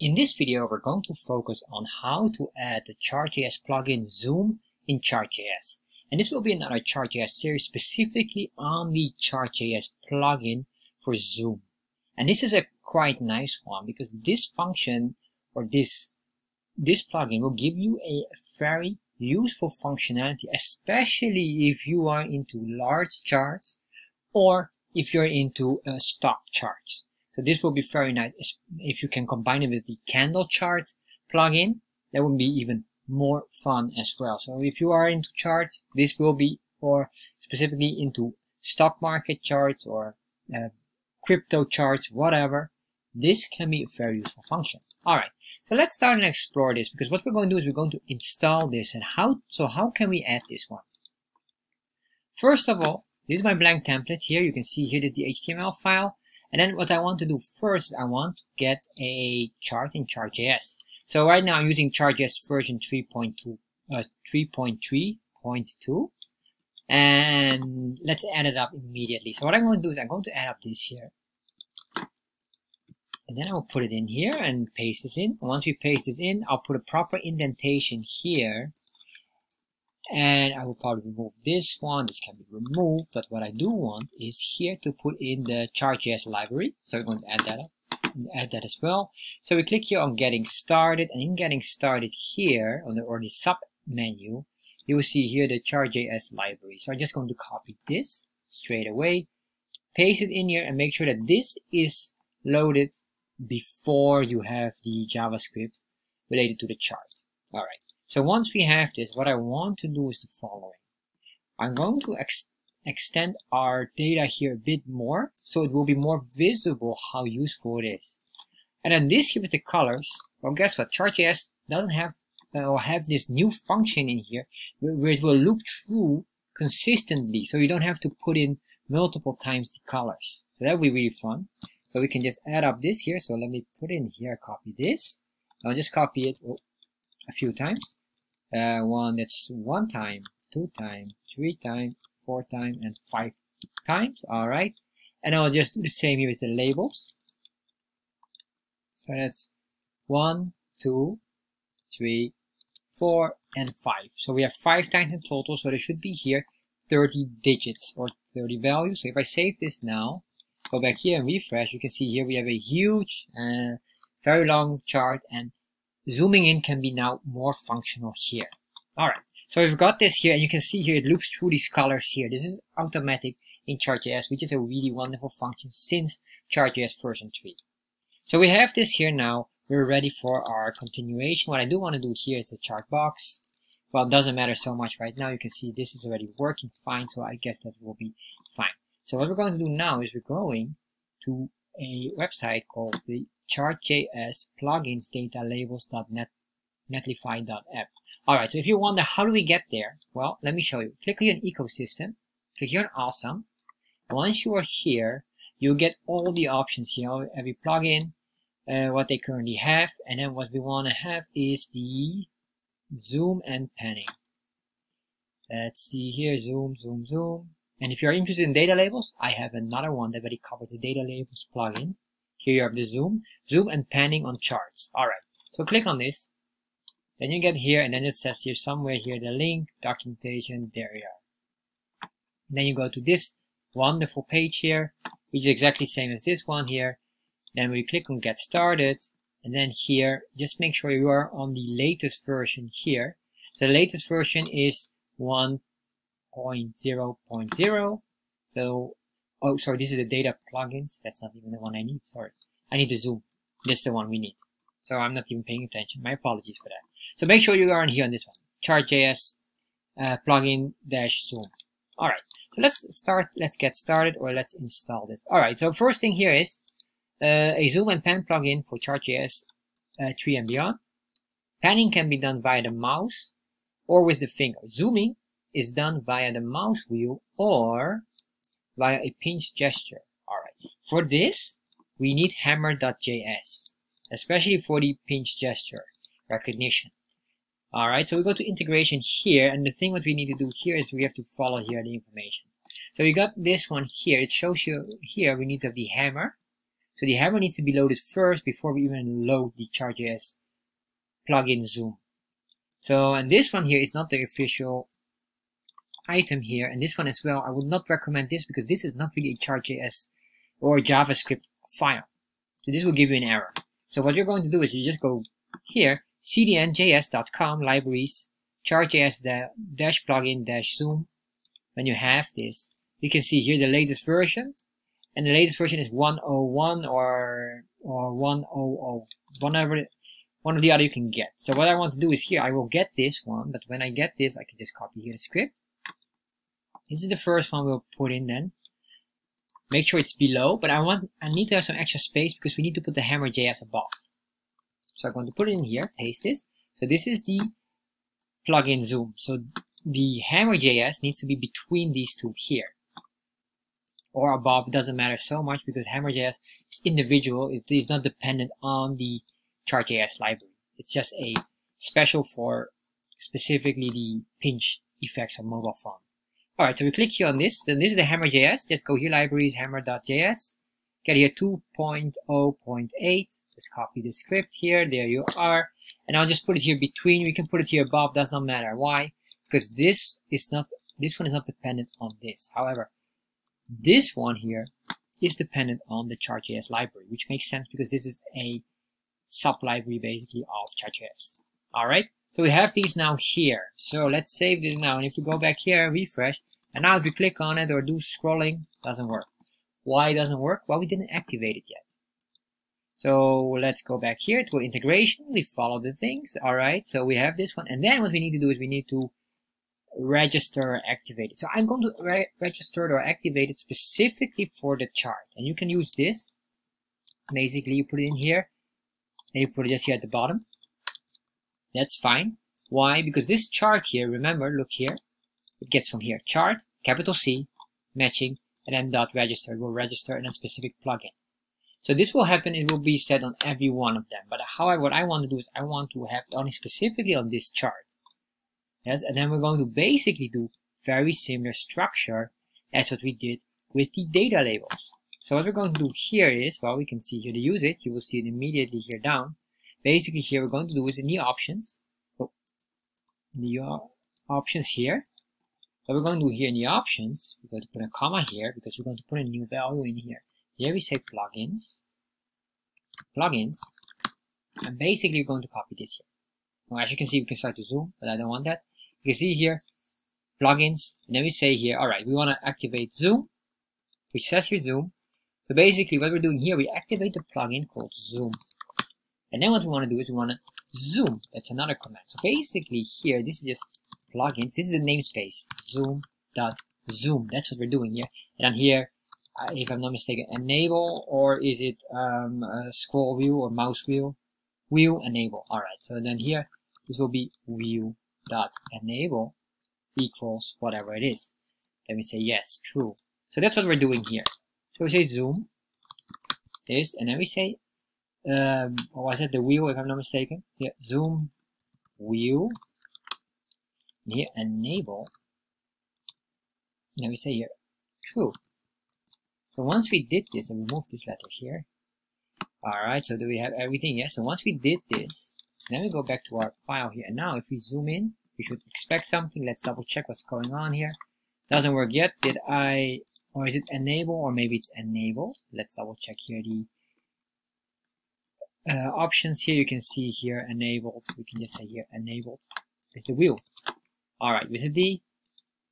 In this video, we're going to focus on how to add the Chart.js plugin Zoom in Chart.js. And this will be another Chart.js series specifically on the Chart.js plugin for Zoom. And this is a quite nice one because this function or this plugin will give you a very useful functionality, especially if you are into large charts or if you're into stock charts. So this will be very nice if you can combine it with the candle chart plugin. That would be even more fun as well. So if you are into charts, this will be, or specifically into stock market charts or crypto charts, whatever, this can be a very useful function. All right, so let's start and explore this, because what we're going to do is we're going to install this. And how can we add this one? First of all, this is my blank template here. You can see here is the HTML file. And then what I want to do first is I want to get a chart in Chart.js. So right now I'm using Chart.js version 3.3.2. And let's add it up immediately. So what I'm going to do is I'm going to add up this here. And then I will put it in here and paste this in. Once we paste this in, I'll put a proper indentation here. And I will probably remove this one. This can be removed, but what I do want is here to put in the Chart.js library. So we're going to add that up and add that as well. So we click here on getting started, and in getting started here on the sub menu, you will see here the Chart.js library. So I'm just going to copy this straight away, paste it in here, and make sure that this is loaded before you have the JavaScript related to the chart. All right. So once we have this, what I want to do is the following. I'm going to extend our data here a bit more, so it will be more visible how useful it is. And then this here with the colors, well, guess what? Chart.js doesn't have or have this new function in here where it will loop through consistently, so you don't have to put in multiple times the colors. So that would be really fun. So we can just add up this here. So let me put in here, copy this. I'll just copy it a few times. That's one time, two time, three time, four time, and five times. All right. And I'll just do the same here with the labels. So that's 1, 2, 3, 4, and 5. So we have 5 times in total. So there should be here 30 digits or 30 values. So if I save this now, go back here and refresh, you can see here we have a huge, very long chart, and zooming in can be now more functional here. All right, so we've got this here, and you can see here it loops through these colors here. This is automatic in Chart.js, which is a really wonderful function since Chart.js version 3. So we have this here now. We're ready for our continuation. What I do want to do here is the chart box. Well, it doesn't matter so much right now. You can see this is already working fine, so I guess that will be fine. So what we're going to do now is we're going to a website called the Chart.js plugins data labels.netlify.app. All right, so if you wonder how do we get there, well, let me show you. Click here on ecosystem, click here on awesome. Once you are here, you'll get all the options here, every plugin, what they currently have, and then what we want to have is the zoom and panning. Let's see here, zoom, zoom, zoom. And if you're interested in data labels, I have another one that already covered the data labels plugin. Here you have the zoom and panning on charts. All right, so click on this. Then you get here, and then it says here somewhere here, the link, documentation, there you are. And then you go to this wonderful page here, which is exactly the same as this one here. Then we click on get started. And then here, just make sure you are on the latest version here. So the latest version is 1.0.0. So, oh, sorry, this is the data plugins. That's not even the one I need. Sorry. I need the zoom. That's the one we need. So I'm not even paying attention. My apologies for that. So make sure you are on here on this one. Chart.js plugin-zoom. All right. So let's get started, or let's install this. All right. So first thing here is a zoom and pan plugin for Chart.js 3 and beyond. Panning can be done via the mouse or with the finger. Zooming is done via the mouse wheel or via a pinch gesture. All right. For this, we need hammer.js, especially for the pinch gesture recognition. All right. So we go to integration here, and the thing what we need to do here is we have to follow here the information. So we got this one here. It shows you here we need to have the hammer. So the hammer needs to be loaded first before we even load the Chart.js plugin zoom. So, and this one here is not the official item here, and this one as well. I would not recommend this because this is not really a Chart.js or a JavaScript file. So this will give you an error. So what you're going to do is you just go here, cdnjs.com, libraries, chartjs-plugin-zoom. When you have this, you can see here the latest version, and the latest version is 101 or 100, whatever, one of the other you can get. So what I want to do is here, I will get this one, but when I get this, I can just copy here the script. This is the first one we'll put in then. Make sure it's below, but I need to have some extra space because we need to put the hammer.js above. So I'm going to put it in here, paste this. So this is the plugin zoom. So the hammer.js needs to be between these two here. Or above, doesn't matter so much because hammer.js is individual. It is not dependent on the Chart.js library. It's just a special for specifically the pinch effects on mobile phone. Alright, so we click here on this. Then this is the hammer.js. Just go here, libraries, hammer.js. Get here 2.0.8. Just copy the script here. There you are. And I'll just put it here between. We can put it here above. Does not matter. Why? Because this is not, this one is not dependent on this. However, this one here is dependent on the Chart.js library, which makes sense because this is a sub library basically of Chart.js. Alright, so we have these now here. So let's save this now, and if you go back here, refresh, and now if you click on it or do scrolling, doesn't work. Why doesn't work? Well, we didn't activate it yet. So let's go back here to integration. We follow the things. Alright, so we have this one, and then what we need to do is we need to register or activate it. So I'm going to register or activate it specifically for the chart, and you can use this. Basically, you put it in here. And you put it just here at the bottom. That's fine. Why? Because this chart here, remember, look here, it gets from here, chart, capital C, matching, and then dot register. It will register in a specific plugin. So this will happen, it will be set on every one of them. But however, what I want to do is I want to have it only specifically on this chart. Yes, and then we're going to basically do very similar structure as what we did with the data labels. So what we're going to do here is, well, we can see here the use it. You will see it immediately here down. Basically here we're going to do is in the options. Oh, the options here. What we're going to do here in the options, we're going to put a comma here because we're going to put a new value in here. Here we say plugins. Plugins. And basically we're going to copy this here. Well, as you can see, we can start to zoom, but I don't want that. You can see here, plugins. And then we say here, alright, we want to activate zoom, which says here zoom. So basically what we're doing here, we activate the plugin called Zoom. And then what we want to do is we want to zoom. That's another command. So basically here, this is just plugins. This is the namespace, zoom.zoom. That's what we're doing here. And here, if I'm not mistaken, enable, or is it a scroll wheel or mouse wheel? Wheel enable. All right. So then here, this will be wheel.enable equals whatever it is. Then we say yes, true. So that's what we're doing here. So we say zoom, this, and then we say, or was that the wheel if I'm not mistaken? Yeah, zoom, wheel, and here enable, and then we say here, true. So once we did this, and we move this letter here, alright, so do we have everything? Yes, so once we did this, then we go back to our file here, and now if we zoom in, we should expect something. Let's double check what's going on here. Doesn't work yet, did I... Or is it enable, or maybe it's enabled? Let's double check here the options here. You can see here enabled. We can just say here enabled is the wheel. Alright, with a D.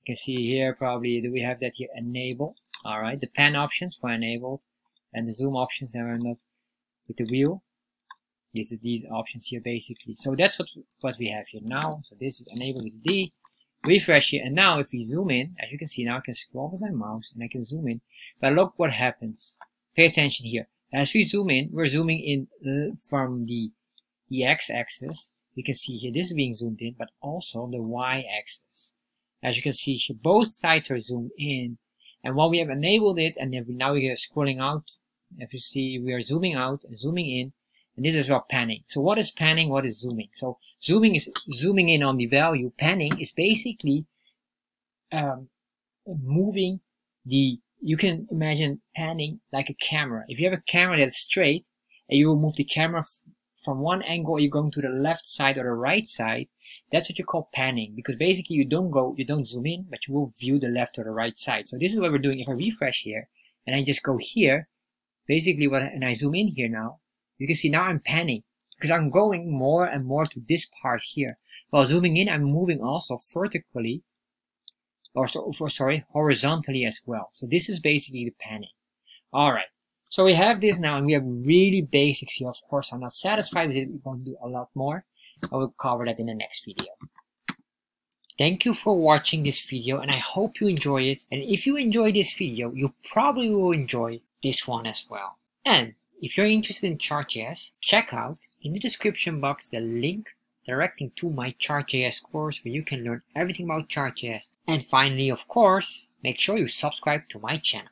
You can see here probably, do we have that here? Enable. Alright, the pan options for enabled and the zoom options that are not with the wheel. This is these options here basically. So that's what we have here now. So this is enabled with a D. Refresh here, and now if we zoom in, as you can see now I can scroll with my mouse and I can zoom in, but look what happens. Pay attention here. As we zoom in, we're zooming in from the X axis. You can see here this is being zoomed in, but also the Y axis. As you can see here, both sides are zoomed in, and while we have enabled it, and then now we are scrolling out, if you see we are zooming out and zooming in, and this is about panning. So what is panning? What is zooming? So zooming is zooming in on the value. Panning is basically moving the you can imagine panning like a camera. If you have a camera that's straight and you move the camera from one angle, you're going to the left side or the right side, that's what you call panning, because basically you don't zoom in, but you will view the left or the right side. So this is what we're doing. If I refresh here and I just go here, basically and I zoom in here now, you can see now I'm panning because I'm going more and more to this part here. While zooming in, I'm moving also vertically, or horizontally as well. So this is basically the panning. All right. So we have this now, and we have really basics here. Of course, I'm not satisfied with it. We're going to do a lot more. I will cover that in the next video. Thank you for watching this video, and I hope you enjoy it. And if you enjoy this video, you probably will enjoy this one as well. And if you're interested in Chart.js, check out in the description box the link directing to my Chart.js course, where you can learn everything about Chart.js. And finally, of course, make sure you subscribe to my channel.